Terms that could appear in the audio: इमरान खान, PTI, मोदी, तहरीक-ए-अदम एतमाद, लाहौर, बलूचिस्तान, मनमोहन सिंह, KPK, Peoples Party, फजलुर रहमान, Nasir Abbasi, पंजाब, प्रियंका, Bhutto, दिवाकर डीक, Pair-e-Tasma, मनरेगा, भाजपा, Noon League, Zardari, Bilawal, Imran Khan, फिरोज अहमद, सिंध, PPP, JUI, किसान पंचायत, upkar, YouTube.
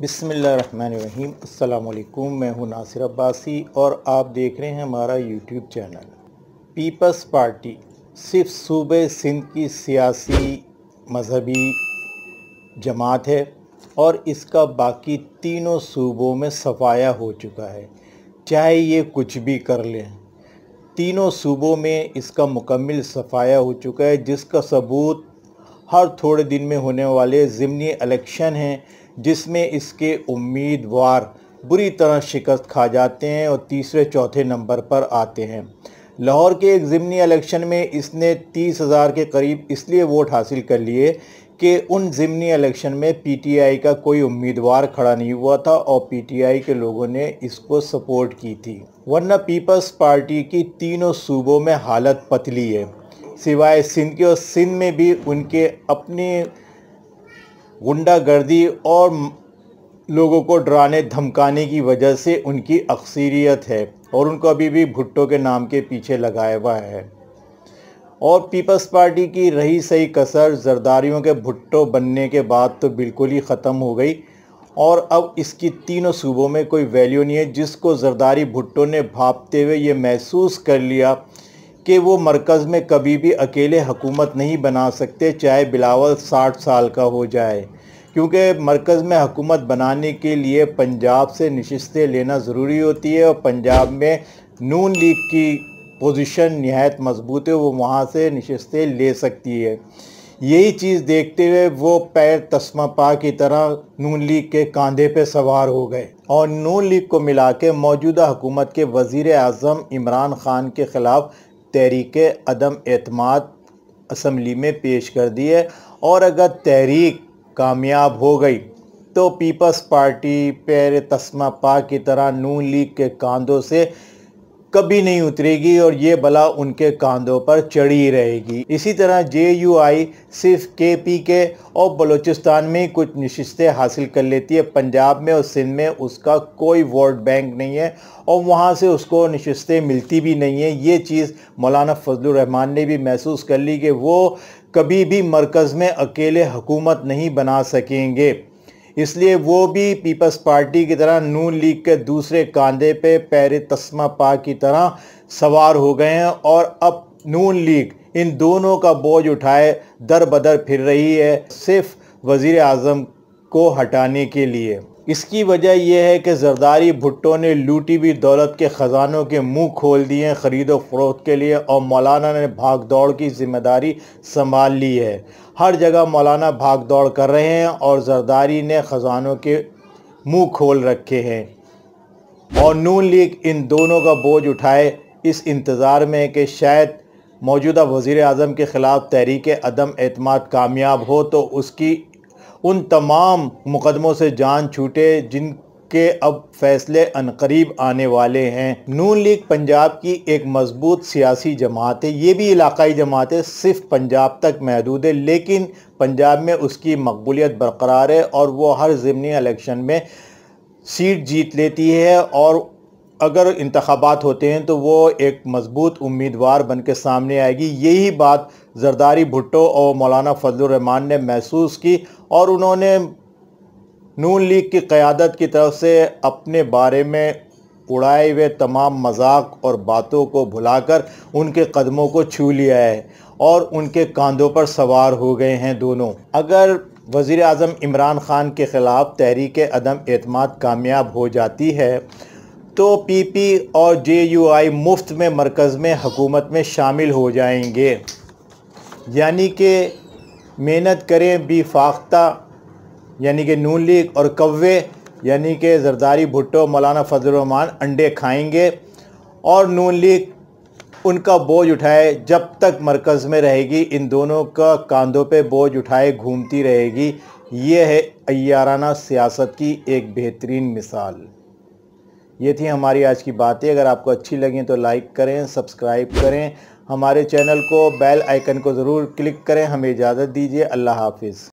बिस्मिल्लाहिर्रहमानिर्रहीम। अस्सलाम वालेकुम। मैं हूं नासिर अब्बासी और आप देख रहे हैं हमारा YouTube चैनल। पीपल्स पार्टी सिर्फ सूबे सिंध की सियासी मजहबी जमात है और इसका बाकी तीनों सूबों में सफाया हो चुका है, चाहे ये कुछ भी कर लें। तीनों सूबों में इसका मुकम्मल सफाया हो चुका है, जिसका सबूत हर थोड़े दिन में होने वाले ज़िमनी इलेक्शन हैं, जिसमें इसके उम्मीदवार बुरी तरह शिकस्त खा जाते हैं और तीसरे चौथे नंबर पर आते हैं। लाहौर के एक ज़िमनी इलेक्शन में इसने 30,000 के करीब इसलिए वोट हासिल कर लिए कि उन ज़िमनी इलेक्शन में PTI का कोई उम्मीदवार खड़ा नहीं हुआ था और PTI के लोगों ने इसको सपोर्ट की थी, वरना पीपल्स पार्टी की तीनों सूबों में हालत पतली है सिवाय सिंध के। और सिंध में भी उनके अपने गुंडागर्दी और लोगों को डराने धमकाने की वजह से उनकी अक्सरियत है और उनको अभी भी भुट्टो के नाम के पीछे लगाया हुआ है। और पीपल्स पार्टी की रही सही कसर जरदारियों के भुट्टो बनने के बाद तो बिल्कुल ही ख़त्म हो गई और अब इसकी तीनों सूबों में कोई वैल्यू नहीं है, जिसको जरदारी भुट्टो ने भापते हुए ये महसूस कर लिया कि वो मरकज़ में कभी भी अकेले हुकूमत नहीं बना सकते, चाहे बिलावल 60 साल का हो जाए, क्योंकि मरकज़ में हुकूमत बनाने के लिए पंजाब से नशिस्तें लेना ज़रूरी होती है और पंजाब में नून लीग की पोजीशन निहायत मजबूत है, वो वहाँ से नशिस्तें ले सकती है। यही चीज़ देखते हुए वो पैर तस्मा पा की तरह नून लीग के कंधे पे सवार हो गए और नून लीग को मिला के मौजूदा हुकूमत के वज़ीर आज़म इमरान खान के ख़िलाफ़ तहरीक-ए-अदम एतमाद असम्बली में पेश कर दी है। और अगर तहरीक कामयाब हो गई तो पीपल्स पार्टी पैर तस्मा पा की तरह नून लीग के कांधों से कभी नहीं उतरेगी और ये बला उनके कांधों पर चढ़ी रहेगी। इसी तरह JUI सिर्फ KPK और बलूचिस्तान में कुछ नशिस्तें हासिल कर लेती है, पंजाब में और सिंध में उसका कोई वोट बैंक नहीं है और वहाँ से उसको नशिस्तें मिलती भी नहीं है। ये चीज़ मौलाना फजलुर रहमान ने भी महसूस कर ली कि वो कभी भी मरकज़ में अकेले हुकूमत नहीं बना सकेंगे, इसलिए वो भी पीपल्स पार्टी की तरह नून लीग के दूसरे कंधे पे पैर तस्मा पा की तरह सवार हो गए हैं। और अब नून लीग इन दोनों का बोझ उठाए दर बदर फिर रही है सिर्फ वज़ीर आज़म को हटाने के लिए। इसकी वजह यह है कि जरदारी भुट्टो ने लूटी हुई दौलत के ख़जानों के मुंह खोल दिए हैं ख़रीदो फरोख्त के लिए और मौलाना ने भाग दौड़ की जिम्मेदारी संभाल ली है। हर जगह मौलाना भाग दौड़ कर रहे हैं और जरदारी ने ख़जानों के मुंह खोल रखे हैं और नून लीग इन दोनों का बोझ उठाए इस इंतज़ार में कि शायद मौजूदा वज़ीर आज़म के ख़िलाफ़ तहरीक-ए-अदम एतमाद कामयाब हो तो उसकी उन तमाम मुकदमों से जान छूटे जिनके अब फैसले अनकरीब आने वाले हैं। नून लीग पंजाब की एक मजबूत सियासी जमात है, ये भी इलाकाई जमात है, सिर्फ पंजाब तक महदूद है, लेकिन पंजाब में उसकी मकबूलियत बरकरार है और वो हर ज़िमनी इलेक्शन में सीट जीत लेती है और अगर इंतखाबात होते हैं तो वो एक मजबूत उम्मीदवार बन के सामने आएगी। यही बात जरदारी भुट्टो और मौलाना फजलुर रहमान ने महसूस की और उन्होंने नून लीग की क़यादत की तरफ से अपने बारे में उड़ाए हुए तमाम मजाक और बातों को भुलाकर उनके कदमों को छू लिया है और उनके कंधों पर सवार हो गए हैं दोनों। अगर वज़ीर आज़म इमरान ख़ान के ख़िलाफ़ तहरीक-ए-अदम एतमाद कामयाब हो जाती है तो PP और JUI मुफ्त में मरकज़ में हुकूमत में शामिल हो जाएंगे, यानी कि मेहनत करें भी फाख्ता यानी कि नून लीग और कव्वे यानी कि जरदारी भुट्टो मौलाना फजलुर रहमान अंडे खाएंगे और नून लीग उनका बोझ उठाए जब तक मरकज़ में रहेगी, इन दोनों का कंधों पे बोझ उठाए घूमती रहेगी। ये है अय्याराना सियासत की एक बेहतरीन मिसाल। ये थी हमारी आज की बातें। अगर आपको अच्छी लगें तो लाइक करें, सब्सक्राइब करें हमारे चैनल को, बेल आइकन को ज़रूर क्लिक करें। हमें इजाज़त दीजिए। अल्लाह हाफिज़।